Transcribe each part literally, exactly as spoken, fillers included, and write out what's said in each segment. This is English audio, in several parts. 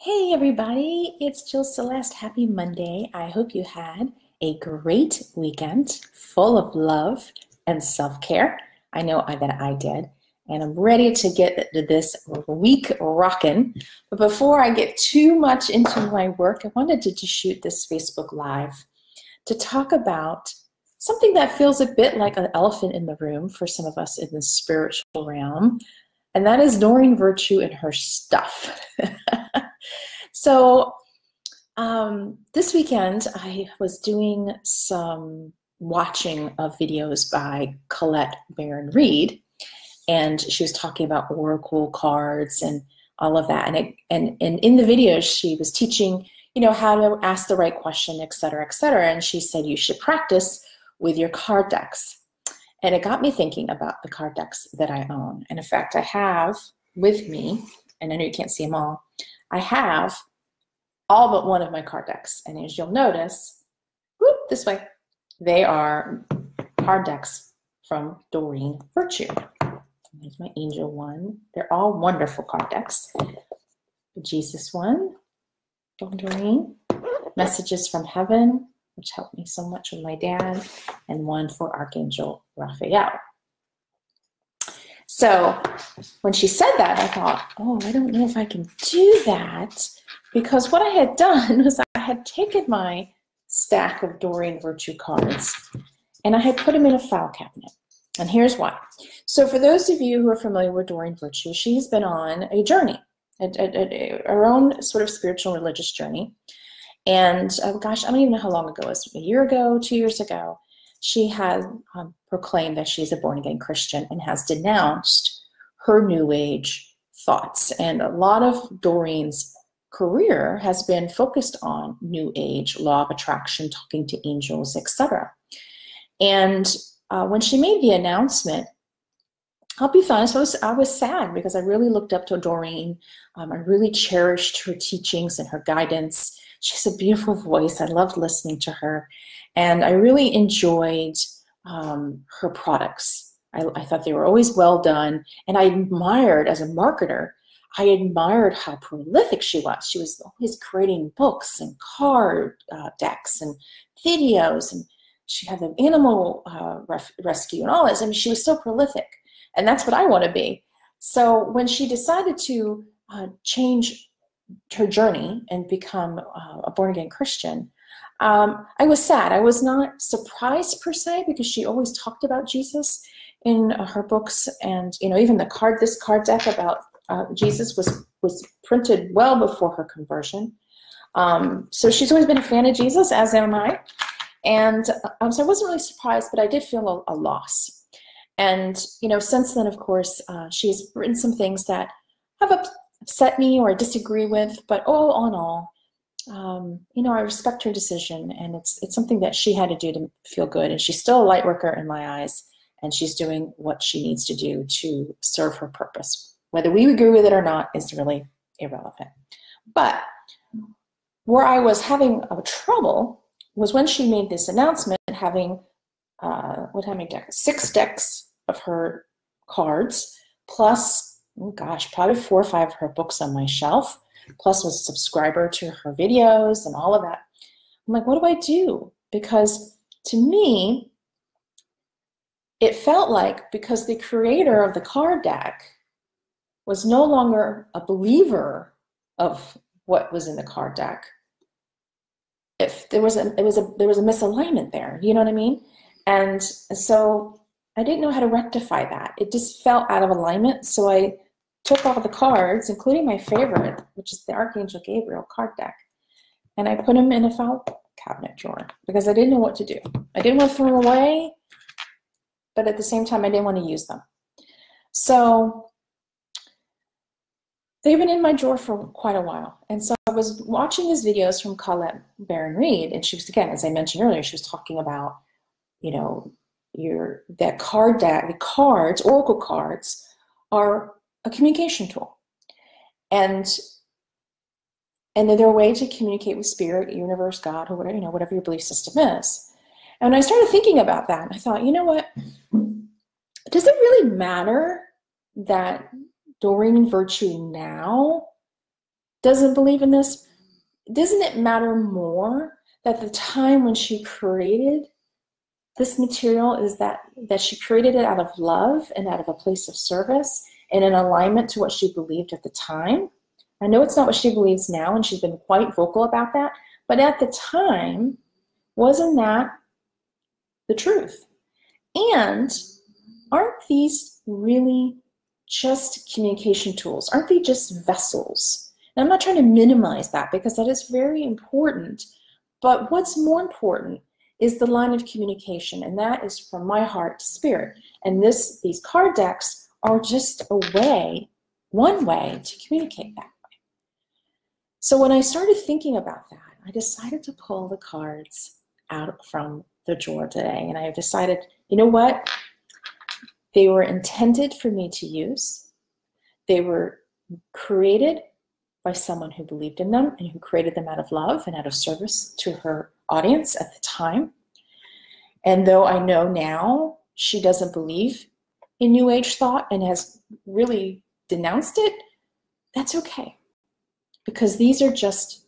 Hey everybody, it's Jill Celeste. Happy Monday. I hope you had a great weekend full of love and self-care. I know that I did, and I'm ready to get this week rocking. But before I get too much into my work, I wanted to just shoot this Facebook Live to talk about something that feels a bit like an elephant in the room for some of us in the spiritual realm, and that is Doreen Virtue and her stuff. So um, this weekend, I was doing some watching of videos by Colette Baron-Reid, and she was talking about Oracle cards and all of that. And, it, and, and in the video, she was teaching, you know, how to ask the right question, et cetera, et cetera. And she said, you should practice with your card decks. And it got me thinking about the card decks that I own. And in fact, I have with me, and I know you can't see them all, I have all but one of my card decks. And as you'll notice, whoop, this way, they are card decks from Doreen Virtue. There's my angel one. They're all wonderful card decks. The Jesus one, from Doreen. Messages from Heaven, which helped me so much with my dad, and one for Archangel Raphael. So when she said that, I thought, oh, I don't know if I can do that, because what I had done was I had taken my stack of Doreen Virtue cards and I had put them in a file cabinet. And here's why. So for those of you who are familiar with Doreen Virtue, she's been on a journey, a, a, a, her own sort of spiritual and religious journey. And oh gosh, I don't even know how long ago it was, a year ago, two years ago, she has um, proclaimed that she's a born-again Christian and has denounced her New Age thoughts. And a lot of Doreen's career has been focused on New Age, law of attraction, talking to angels, et cetera. And uh, when she made the announcement, I'll be honest, I was, I was sad because I really looked up to Doreen. Um, I really cherished her teachings and her guidance. She has a beautiful voice. I loved listening to her. And I really enjoyed um, her products. I, I thought they were always well done. And I admired, as a marketer, I admired how prolific she was. She was always creating books and card uh, decks and videos. And she had the animal uh, ref rescue and all this. I mean, she was so prolific. And that's what I want to be. So when she decided to uh, change her journey and become uh, a born-again Christian, um, I was sad. I was not surprised per se, because she always talked about Jesus in uh, her books, and you know, even the card, this card deck about uh, Jesus was was printed well before her conversion. Um, so she's always been a fan of Jesus, as am I, and um, so I wasn't really surprised, but I did feel a, a loss. And you know, since then, of course, uh, she's written some things that have a upset me or disagree with, but all on all, um, you know, I respect her decision, and it's it's something that she had to do to feel good. And she's still a light worker in my eyes, and she's doing what she needs to do to serve her purpose. Whether we agree with it or not is really irrelevant. But where I was having a trouble was when she made this announcement, having uh, what how many decks? Six decks of her cards, plus, oh gosh, probably four or five of her books on my shelf, plus was a subscriber to her videos and all of that. I'm like, what do I do? Because to me, it felt like, because the creator of the card deck was no longer a believer of what was in the card deck, if there was a, it was a, there was a misalignment there, you know what I mean? And so I didn't know how to rectify that. It just fell out of alignment. So I took all the cards, including my favorite, which is the Archangel Gabriel card deck, and I put them in a file cabinet drawer because I didn't know what to do. I didn't want to throw them away, but at the same time, I didn't want to use them. So they've been in my drawer for quite a while. And so I was watching these videos from Colette Baron-Reid, and she was, again, as I mentioned earlier, she was talking about, you know, your that card deck, the cards, Oracle cards, are a communication tool, and and they're a way to communicate with spirit, universe, God, or whatever, you know, whatever your belief system is. And when I started thinking about that, I thought, you know what, does it really matter that Doreen Virtue now doesn't believe in this, doesn't it matter more that the time when she created this material is that, that she created it out of love and out of a place of service and in alignment to what she believed at the time? I know it's not what she believes now, and she's been quite vocal about that, but at the time, wasn't that the truth? And aren't these really just communication tools? Aren't they just vessels? And I'm not trying to minimize that, because that is very important. But what's more important is the line of communication, and that is from my heart to spirit. And this, these card decks are just a way, one way to communicate that way. So when I started thinking about that, I decided to pull the cards out from the drawer today, and I decided, you know what? They were intended for me to use. They were created by someone who believed in them and who created them out of love and out of service to her audience at the time. And though I know now she doesn't believe in New Age thought and has really denounced it, that's okay. Because these are just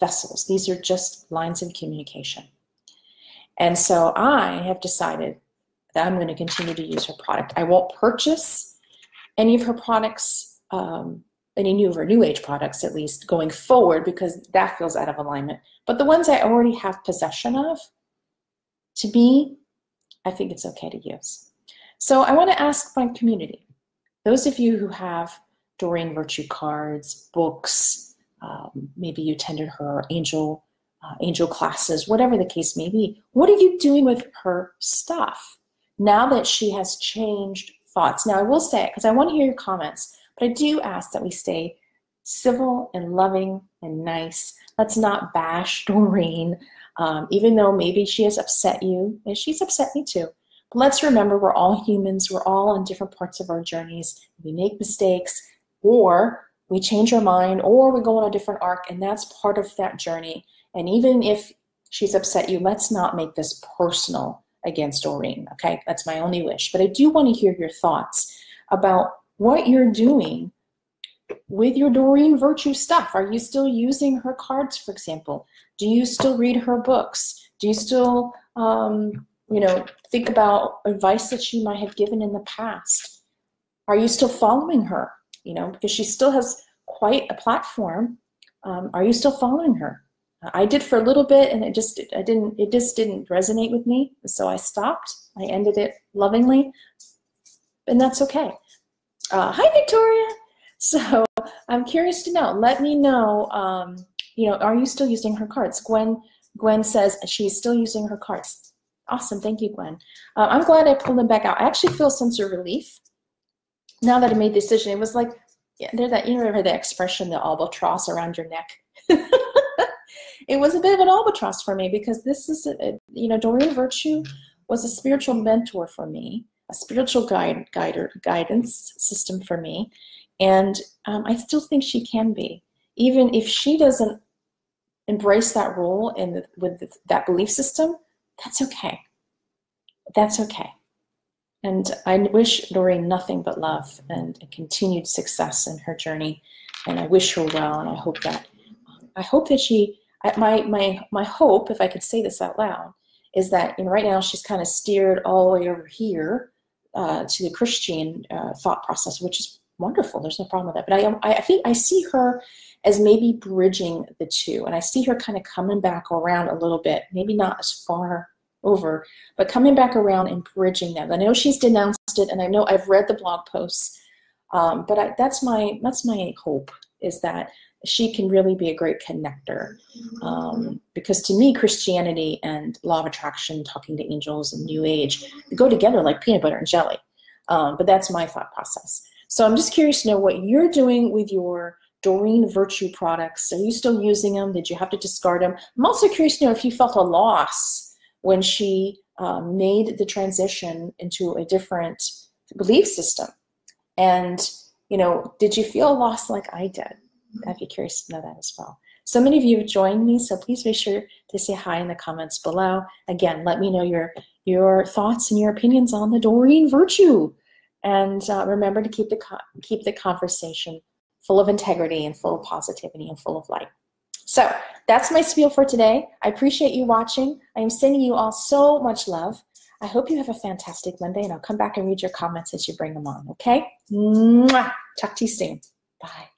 vessels. These are just lines of communication. And so I have decided that I'm going to continue to use her product. I won't purchase any of her products, um, any new of her New Age products, at least, going forward, because that feels out of alignment. But the ones I already have possession of, to me, I think it's okay to use. So I want to ask my community, those of you who have Doreen Virtue cards, books, um, maybe you attended her angel, uh, angel classes, whatever the case may be, what are you doing with her stuff now that she has changed thoughts? Now, I will say it, because I want to hear your comments, but I do ask that we stay civil and loving and nice. Let's not bash Doreen, um, even though maybe she has upset you, and she's upset me too. But let's remember we're all humans. We're all on different parts of our journeys. We make mistakes, or we change our mind, or we go on a different arc, and that's part of that journey. And even if she's upset you, let's not make this personal against Doreen, okay? That's my only wish. But I do want to hear your thoughts about what you're doing with your Doreen Virtue stuff. Are you still using her cards, for example? Do you still read her books? Do you still, um, you know, think about advice that she might have given in the past? Are you still following her? You know, because she still has quite a platform. Um, are you still following her? I did for a little bit, and it just, I didn't, it just didn't resonate with me, so I stopped. I ended it lovingly, and that's okay. Uh, hi, Victoria. So I'm curious to know. Let me know. Um, you know, are you still using her cards? Gwen. Gwen says she's still using her cards. Awesome. Thank you, Gwen. Uh, I'm glad I pulled them back out. I actually feel a sense of relief now that I made the decision. It was like, yeah, they're that. You remember the expression, the albatross around your neck. It was a bit of an albatross for me, because this is, a, you know, Doreen Virtue was a spiritual mentor for me, a spiritual guide, guider, guidance system for me. And um, I still think she can be, even if she doesn't embrace that role and with the, that belief system, that's okay. That's okay. And I wish Doreen nothing but love and continued success in her journey. And I wish her well, and I hope that, I hope that she, my, my, my hope, if I could say this out loud, is that, and right now she's kind of steered all the way over here uh, to the Christian uh, thought process, which is wonderful. There's no problem with that. But I, I think I see her as maybe bridging the two, and I see her kind of coming back around a little bit, maybe not as far over, but coming back around and bridging them. I know she's denounced it, and I know I've read the blog posts, um, but I, that's my that's my hope, is that she can really be a great connector, um, because to me, Christianity and law of attraction, talking to angels, and New Age go together like peanut butter and jelly. Um, but that's my thought process. So I'm just curious to know what you're doing with your Doreen Virtue products. Are you still using them? Did you have to discard them? I'm also curious to know if you felt a loss when she uh, made the transition into a different belief system. And, you know, did you feel a loss like I did? I'd be curious to know that as well. So many of you have joined me, so please make sure to say hi in the comments below. Again, let me know your, your thoughts and your opinions on the Doreen Virtue. And uh, remember to keep the, keep the conversation full of integrity and full of positivity and full of light. So that's my spiel for today. I appreciate you watching. I am sending you all so much love. I hope you have a fantastic Monday, and I'll come back and read your comments as you bring them on, okay? Mwah! Talk to you soon. Bye.